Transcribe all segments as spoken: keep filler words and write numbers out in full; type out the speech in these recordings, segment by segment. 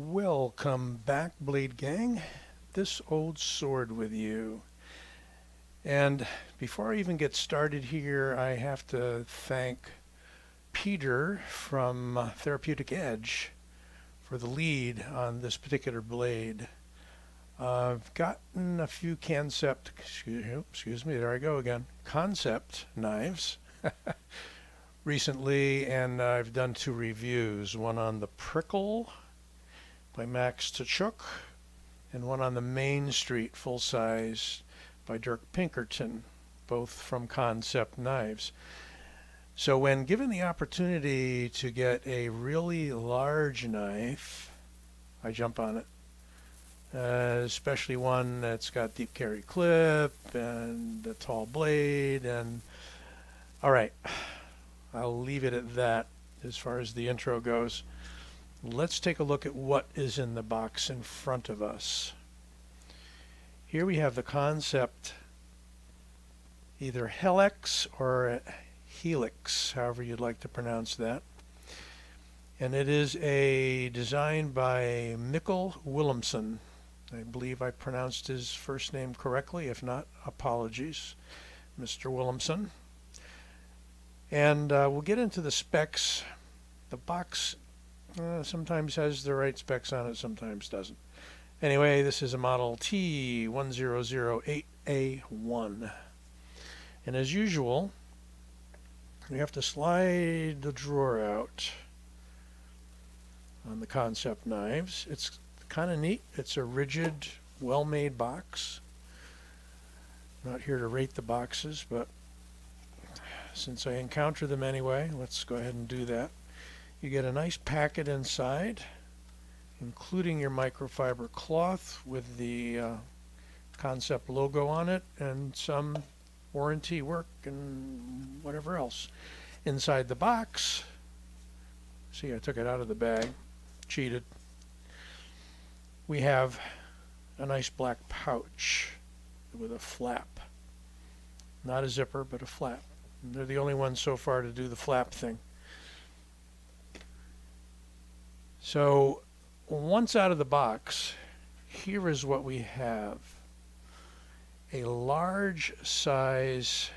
Welcome back, Blade Gang. This Old Sword with you. And before I even get started here, I have to thank Peter from Therapeutic Edge for the lead on this particular blade. Uh, I've gotten a few Kansept, excuse, excuse me, there I go again, Kansept Knives recently, and I've done two reviews, one on the Prickle by Max Tachuk, and one on the Main Street full size by Dirk Pinkerton, both from Kansept Knives. So when given the opportunity to get a really large knife, I jump on it, uh, especially one that's got deep carry clip and a tall blade. And all right, I'll leave it at that as far as the intro goes. Let's take a look at what is in the box in front of us. Here we have the Kansept, either HELLX or HELLX, however you'd like to pronounce that. And it is a design by Mikkel Willumsen. I believe I pronounced his first name correctly. If not, apologies, Mister Willumsen. And uh, we'll get into the specs. The box Uh, sometimes has the right specs on it, sometimes doesn't. Anyway, this is a model T one zero zero eight A one. And as usual, we have to slide the drawer out on the Kansept Knives. It's kind of neat. It's a rigid, well-made box. I'm not here to rate the boxes, but since I encounter them anyway, let's go ahead and do that. You get a nice packet inside, including your microfiber cloth with the uh, Kansept logo on it and some warranty work and whatever else. Inside the box, see, I took it out of the bag, cheated. We have a nice black pouch with a flap. Not a zipper, but a flap. And they're the only ones so far to do the flap thing. So once out of the box, here is what we have. A large size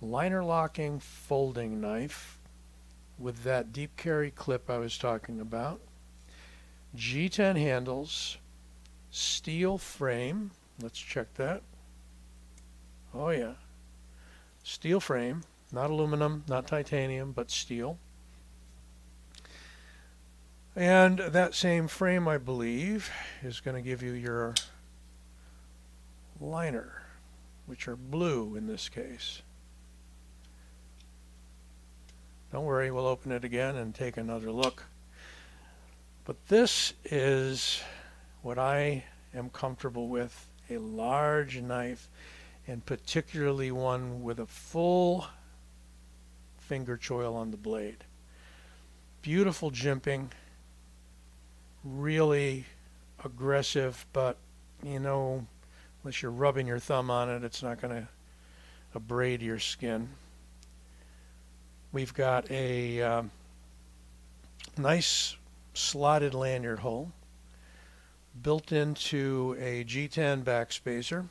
liner locking folding knife with that deep carry clip I was talking about. G ten handles, steel frame. Let's check that. Oh yeah. Steel frame, not aluminum, not titanium, but steel. And that same frame, I believe, is going to give you your liner, which are blue in this case. Don't worry, we'll open it again and take another look. But this is what I am comfortable with, a large knife, and particularly one with a full finger choil on the blade. Beautiful jimping. Really aggressive, but you know, unless you're rubbing your thumb on it, it's not going to abrade your skin. We've got a um, nice slotted lanyard hole built into a G ten backspacer,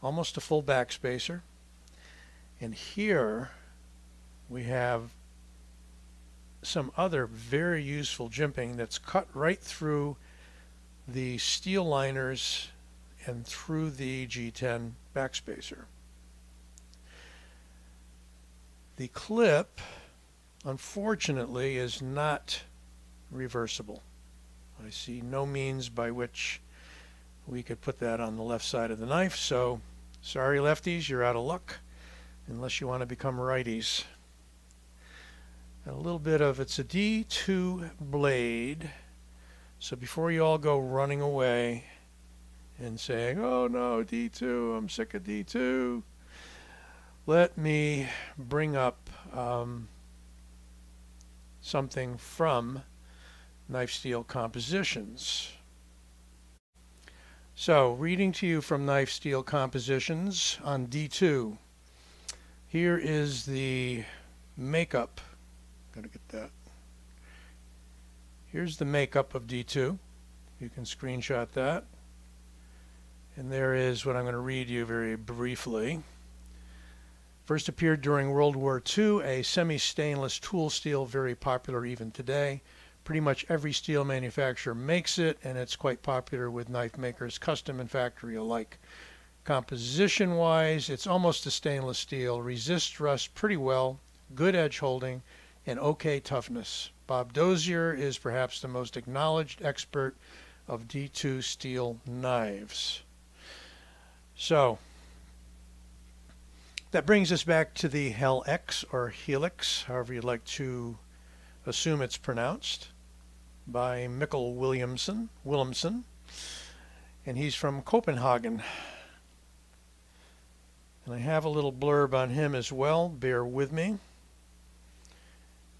almost a full backspacer. And here we have some other very useful jimping that's cut right through the steel liners and through the G ten backspacer. The clip, unfortunately, is not reversible. I see no means by which we could put that on the left side of the knife, so sorry lefties, you're out of luck unless you want to become righties. A little bit of, it's a D two blade, so before you all go running away and saying, oh no, D two, I'm sick of D two, let me bring up um, something from Knife Steel Compositions. So, reading to you from Knife Steel Compositions on D two, here is the makeup. Gotta get that. Here's the makeup of D two. You can screenshot that. And there is what I'm going to read you very briefly. First appeared during World War Two, a semi-stainless tool steel, very popular even today. Pretty much every steel manufacturer makes it, and it's quite popular with knife makers, custom and factory alike. Composition-wise, it's almost a stainless steel, resists rust pretty well, good edge holding, and okay toughness. Bob Dozier is perhaps the most acknowledged expert of D two steel knives. So that brings us back to the HELLX, or HELLX, however you'd like to assume it's pronounced, by Mikkel Willumsen, Willumsen, and he's from Copenhagen. And I have a little blurb on him as well, bear with me.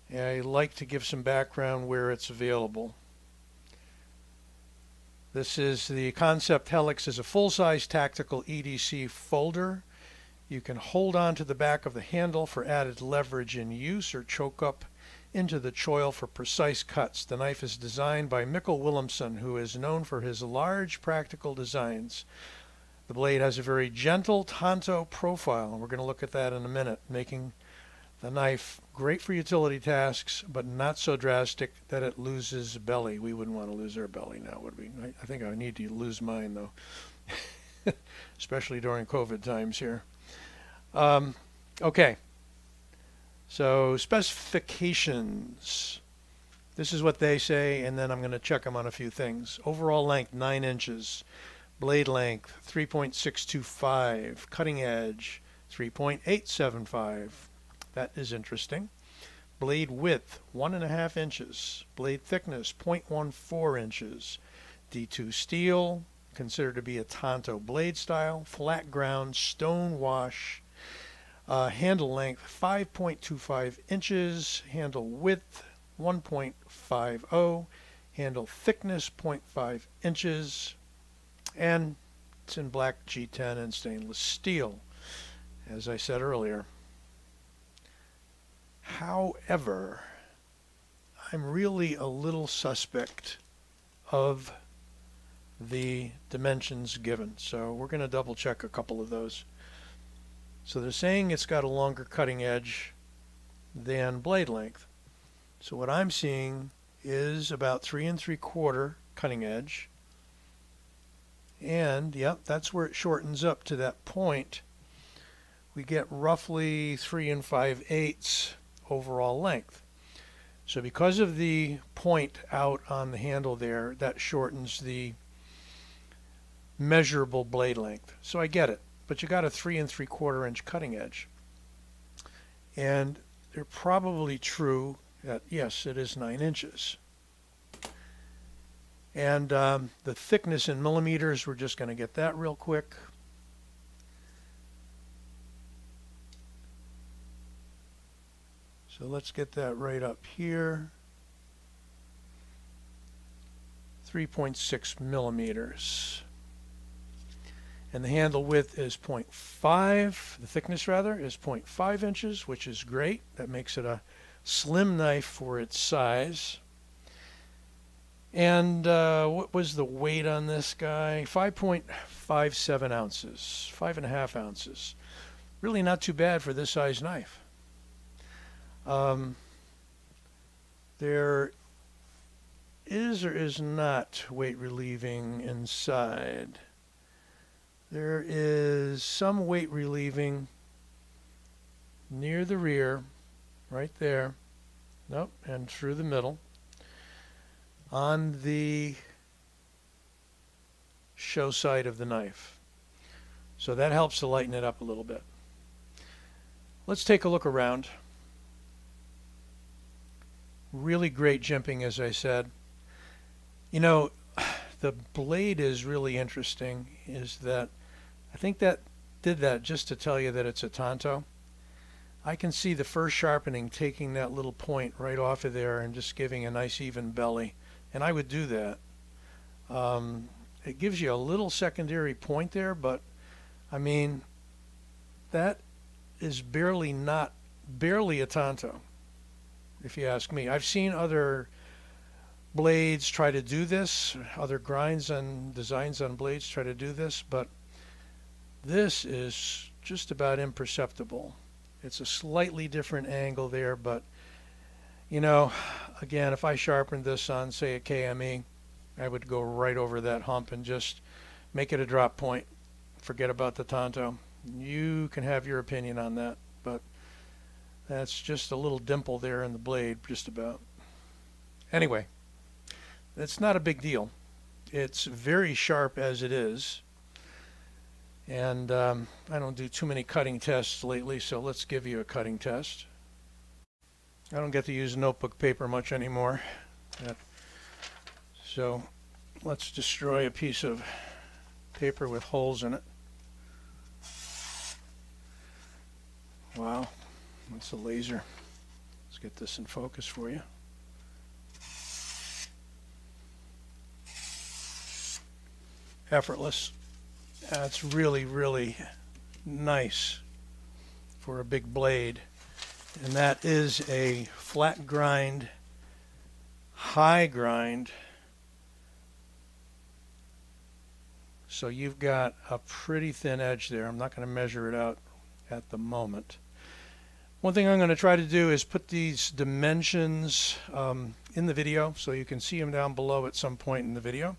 And I like to give some background where it's available. This is the Kansept HELLX is a full-size tactical E D C folder. You can hold on to the back of the handle for added leverage in use, or choke up into the choil for precise cuts. The knife is designed by Mikkel Willumsen, who is known for his large practical designs. The blade has a very gentle tanto profile, and we're going to look at that in a minute, making the knife great for utility tasks, but not so drastic that it loses belly. We wouldn't want to lose our belly now, would we? I, I think I need to lose mine, though, especially during COVID times here. Um, okay, so specifications. This is what they say, and then I'm going to check them on a few things. Overall length, nine inches. Blade length, three point six two five. Cutting edge, three point eight seven five. That is interesting. Blade width, one and a half inches. Blade thickness, zero point one four inches. D two steel, considered to be a tanto blade style. Flat ground, stone wash. Uh, handle length, five point two five inches. Handle width, one point five zero. Handle thickness, zero point five inches. And it's in black G ten and stainless steel, as I said earlier. However, I'm really a little suspect of the dimensions given, so we're going to double check a couple of those. So they're saying it's got a longer cutting edge than blade length. So what I'm seeing is about three and three quarter cutting edge, and yep, that's where it shortens up to that point. We get roughly three and five eighths overall length. So because of the point out on the handle there, that shortens the measurable blade length. So I get it, but you got a three and three quarter inch cutting edge, and they're probably true that yes, it is nine inches, and um, the thickness in millimeters, we're just going to get that real quick. So let's get that right up here. three point six millimeters. And the handle width is zero point five, the thickness rather, is zero point five inches, which is great. That makes it a slim knife for its size. And uh, what was the weight on this guy? five point five seven ounces, five and a half ounces. Really not too bad for this size knife. Um, there is or is not weight relieving inside. There is some weight relieving near the rear, right there. Nope, and through the middle. On the show side of the knife. So that helps to lighten it up a little bit. Let's take a look around. Really great jimping, as I said. You know, the blade is really interesting, is that I think that did that just to tell you that it's a tanto. I can see the first sharpening taking that little point right off of there and just giving a nice even belly, and I would do that. Um, it gives you a little secondary point there, but I mean, that is barely not barely a tanto. If you ask me, I've seen other blades try to do this, other grinds and designs on blades try to do this, but this is just about imperceptible. It's a slightly different angle there, but you know, again, if I sharpened this on, say, a K M E, I would go right over that hump and just make it a drop point. Forget about the Tonto. You can have your opinion on that, but that's just a little dimple there in the blade, just about. Anyway, it's not a big deal. It's very sharp as it is. And um, I don't do too many cutting tests lately, so let's give you a cutting test. I don't get to use notebook paper much anymore. So let's destroy a piece of paper with holes in it. Wow, that's a laser. Let's get this in focus for you. Effortless. That's really, really nice for a big blade. And that is a flat grind, high grind. So you've got a pretty thin edge there. I'm not going to measure it out at the moment. One thing I'm going to try to do is put these dimensions um, in the video so you can see them down below at some point in the video.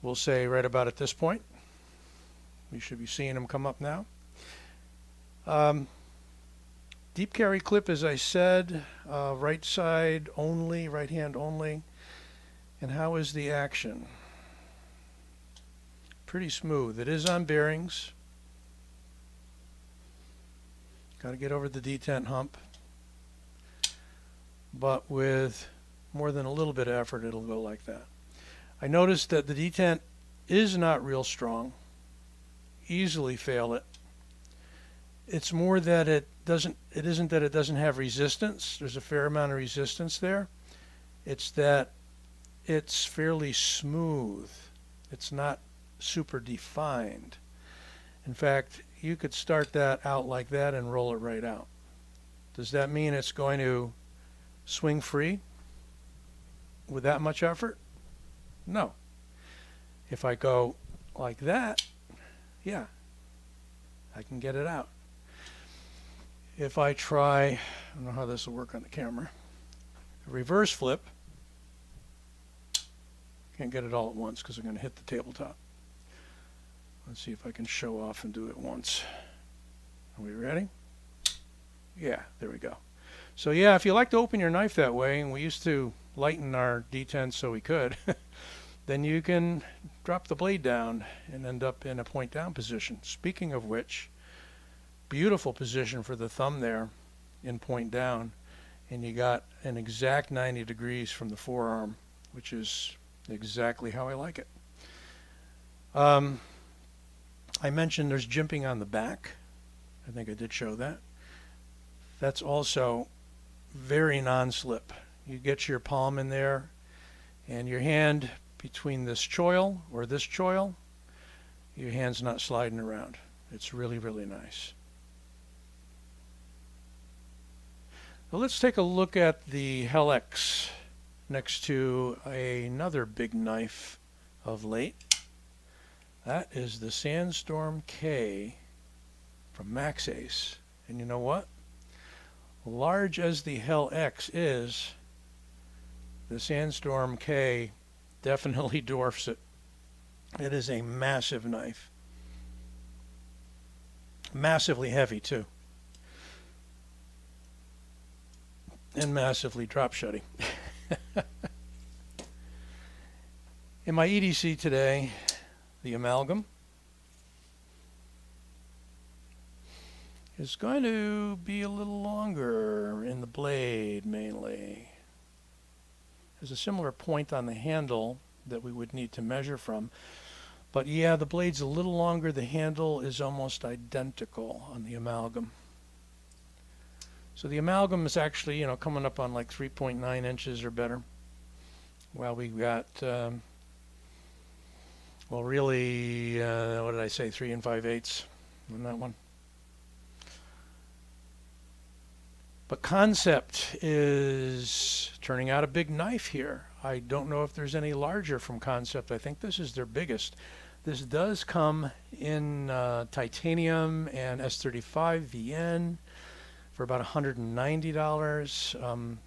We'll say right about at this point. You should be seeing them come up now. Um, Deep carry clip, as I said, uh, right side only, right hand only. And how is the action? Pretty smooth. It is on bearings. Got to get over the detent hump. But with more than a little bit of effort, it'll go like that. I noticed that the detent is not real strong. Easily fail it. It's more that it doesn't, it isn't that it doesn't have resistance. There's a fair amount of resistance there. It's that it's fairly smooth. It's not super defined. In fact, you could start that out like that and roll it right out. Does that mean it's going to swing free with that much effort? No. If I go like that, yeah, I can get it out. If I try, I don't know how this will work on the camera, a reverse flip, can't get it all at once because I'm going to hit the tabletop. Let's see if I can show off and do it once. Are we ready? Yeah, there we go. So yeah, if you like to open your knife that way, and we used to lighten our detents so we could, then you can drop the blade down and end up in a point down position. Speaking of which, beautiful position for the thumb there in point down, and you got an exact ninety degrees from the forearm, which is exactly how I like it. Um, I mentioned there's jimping on the back. I think I did show that. That's also very non-slip. You get your palm in there and your hand between this choil or this choil, your hand's not sliding around. It's really, really nice. Well, let's take a look at the HELLX next to another big knife of late. That is the Sandstorm K from Max Ace. And you know what? Large as the HELLX is, the Sandstorm K definitely dwarfs it. It is a massive knife. Massively heavy, too. And massively drop shutting. In my E D C today, the amalgam is going to be a little longer in the blade, mainly. There's a similar point on the handle that we would need to measure from. But yeah, the blade's a little longer. The handle is almost identical on the amalgam. So the amalgam is actually, you know, coming up on like three point nine inches or better. Well, we've got, um, well, really, uh, what did I say, three and five eighths on that one. But Kansept is turning out a big knife here. I don't know if there's any larger from Kansept. I think this is their biggest. This does come in uh, titanium and S thirty-five V N for about one hundred ninety dollars. Um,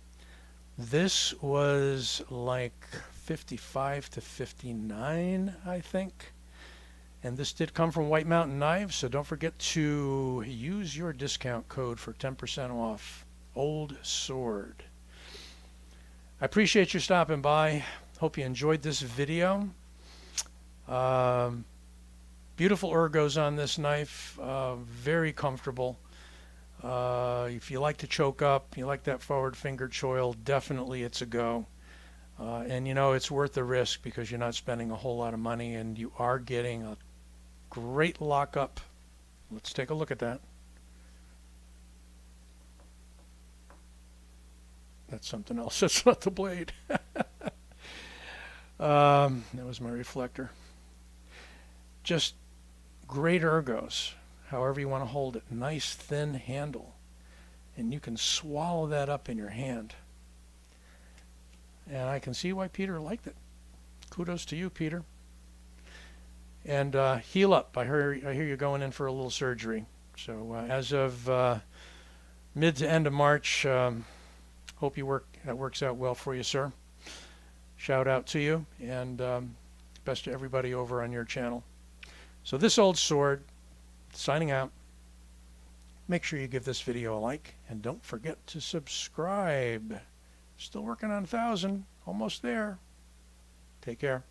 this was like fifty-five to fifty-nine, I think. And this did come from White Mountain Knives, so don't forget to use your discount code for ten percent off. Old Sword. I appreciate you stopping by. Hope you enjoyed this video. Um, beautiful ergos on this knife. Uh, very comfortable. Uh, if you like to choke up, you like that forward finger choil, definitely it's a go. Uh, and you know, it's worth the risk because you're not spending a whole lot of money and you are getting a great lockup. Let's take a look at that. That's something else. That's not the blade. um, that was my reflector. Just great ergos, however you want to hold it. Nice thin handle, and you can swallow that up in your hand. And I can see why Peter liked it. Kudos to you, Peter. And uh, heal up. I hear I hear you're going in for a little surgery. So uh, as of uh, mid to end of March. Um, Hope you work, that works out well for you, sir. Shout out to you, and um, best to everybody over on your channel. So this Old Sword, signing out. Make sure you give this video a like, and don't forget to subscribe. Still working on one thousand, almost there. Take care.